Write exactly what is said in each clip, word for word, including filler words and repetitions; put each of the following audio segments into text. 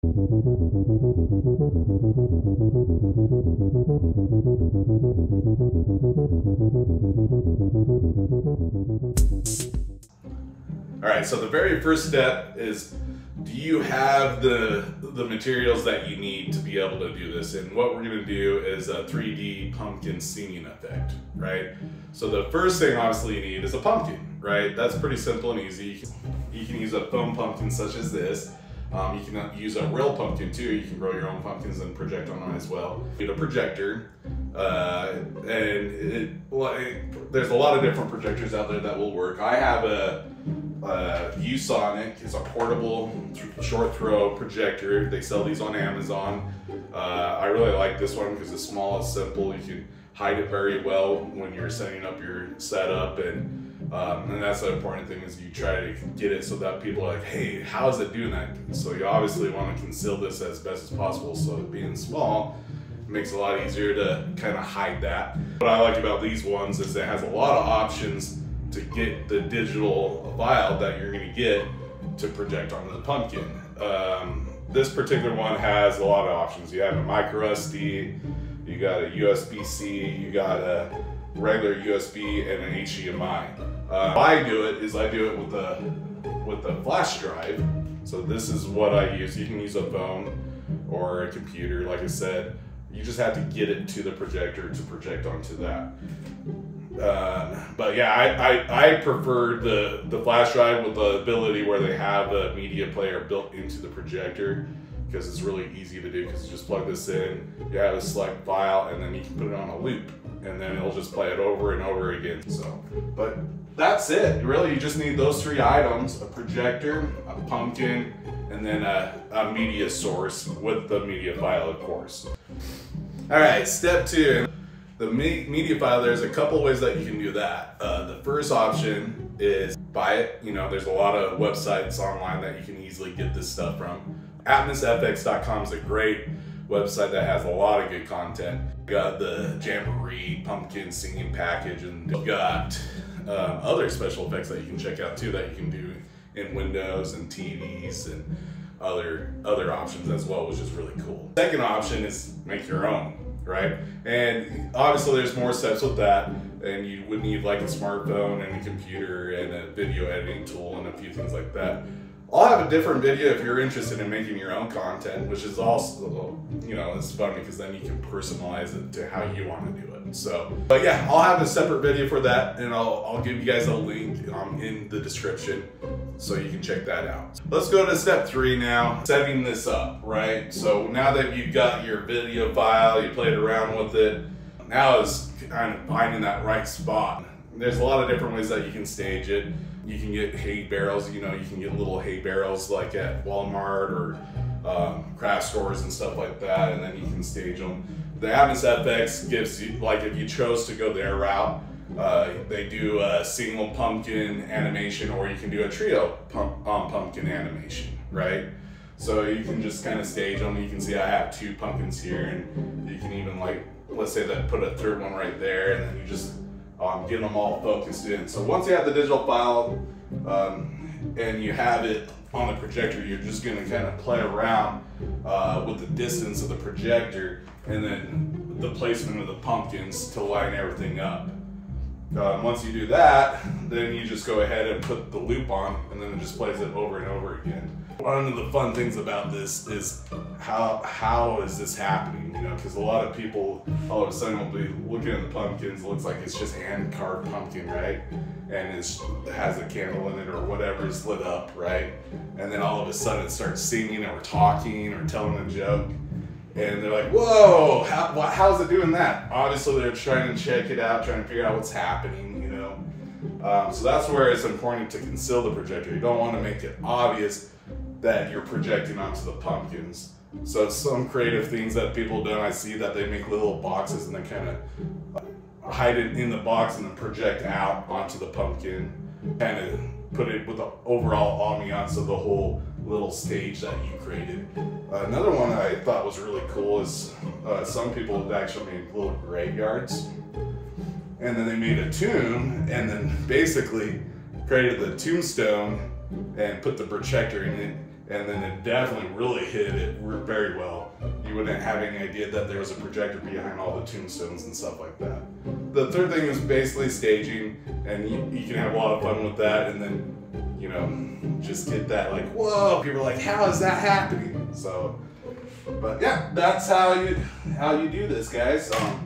All right, so the very first step is, do you have the, the materials that you need to be able to do this? And what we're gonna do is a three D pumpkin singing effect, right? So the first thing obviously you need is a pumpkin, right? That's pretty simple and easy. You can use a foam pumpkin such as this. Um, you can use a real pumpkin too. You can grow your own pumpkins and project on them as well. You need a projector, uh, and it, well, it, there's a lot of different projectors out there that will work. I have a uh, ViewSonic. It's a portable short throw projector. They sell these on Amazon. Uh, I really like this one because it's small, it's simple. You can hide it very well when you're setting up your setup, and Um, and that's the important thing, is you try to get it so that people are like, hey, how is it doing that? So you obviously want to conceal this as best as possible. So being small makes it a lot easier to kind of hide that. What I like about these ones is it has a lot of options to get the digital vial that you're going to get to project onto the pumpkin. Um, this particular one has a lot of options. You have a micro S D, you got a U S B C, you got a regular U S B, and an H D M I. Uh, how I do it is I do it with a with a flash drive. So this is what I use. You can use a phone or a computer, like I said. You just have to get it to the projector to project onto that. Uh, but yeah, I, I, I prefer the, the flash drive with the ability where they have a media player built into the projector, because it's really easy to do, because you just plug this in, you have a select file, and then you can put it on a loop, and then it'll just play it over and over again. So, but that's it. Really, you just need those three items: a projector, a pumpkin, and then a, a media source with the media file, of course. All right, step two. The me media file, there's a couple ways that you can do that. Uh, the first option is buy it. You know, there's a lot of websites online that you can easily get this stuff from. Atmos F X dot com is a great website that has a lot of good content. You got the Jamboree pumpkin singing package, and you got um, other special effects that you can check out too, that you can do in windows and T Vs and other other options as well, which is really cool. Second option is make your own, right? And obviously there's more steps with that, and you would need like a smartphone and a computer and a video editing tool and a few things like that. I'll have a different video if you're interested in making your own content, which is also, you know, it's fun because then you can personalize it to how you want to do it. So, but yeah, I'll have a separate video for that, and I'll, I'll give you guys a link um, in the description so you can check that out. Let's go to step three now, setting this up, right? So now that you've got your video file, you played around with it, now it's kind of finding that right spot. There's a lot of different ways that you can stage it. You can get hay barrels, you know, you can get little hay barrels like at Walmart or um, craft stores and stuff like that, and then you can stage them. The Atmos F X gives you, like if you chose to go their route, uh, they do a single pumpkin animation, or you can do a trio pump, um, pumpkin animation, right? So you can just kind of stage them. You can see I have two pumpkins here, and you can even, like, let's say that put a third one right there, and then you just Um, getting them all focused in. So once you have the digital file um, and you have it on the projector, you're just going to kind of play around uh, with the distance of the projector and then the placement of the pumpkins to line everything up. Um, once you do that, then you just go ahead and put the loop on, and then it just plays it over and over again. One of the fun things about this is how how is this happening? You know, because a lot of people all of a sudden will be looking at the pumpkins. Looks like it's just hand carved pumpkin, right? And it's, it has a candle in it or whatever is lit up, right? And then all of a sudden it starts singing or talking or telling a joke, and they're like, "Whoa, how, how's it doing that?" Obviously, they're trying to check it out, trying to figure out what's happening. You know, um, so that's where it's important to conceal the projector. You don't want to make it obvious that you're projecting onto the pumpkins. So some creative things that people do, I see that they make little boxes and they kind of hide it in the box and then project out onto the pumpkin, kind of put it with the overall ambiance of the whole little stage that you created. Uh, another one that I thought was really cool is uh, some people have actually made little graveyards, and then they made a tomb and then basically created the tombstone and put the projector in it, and then it definitely really hit it very well. You wouldn't have any idea that there was a projector behind all the tombstones and stuff like that. The third thing is basically staging, and you, you can have a lot of fun with that, and then, you know, just get that like, whoa, people are like, how is that happening? So, but yeah, that's how you, how you do this, guys. Um,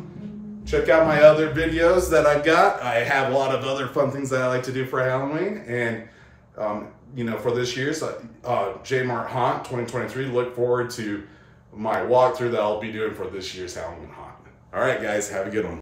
Check out my other videos that I've got. I have a lot of other fun things that I like to do for Halloween. And, um, you know, for this year's uh, uh, J-Mart Haunt twenty twenty-three, look forward to my walkthrough that I'll be doing for this year's Halloween Haunt. All right, guys, have a good one.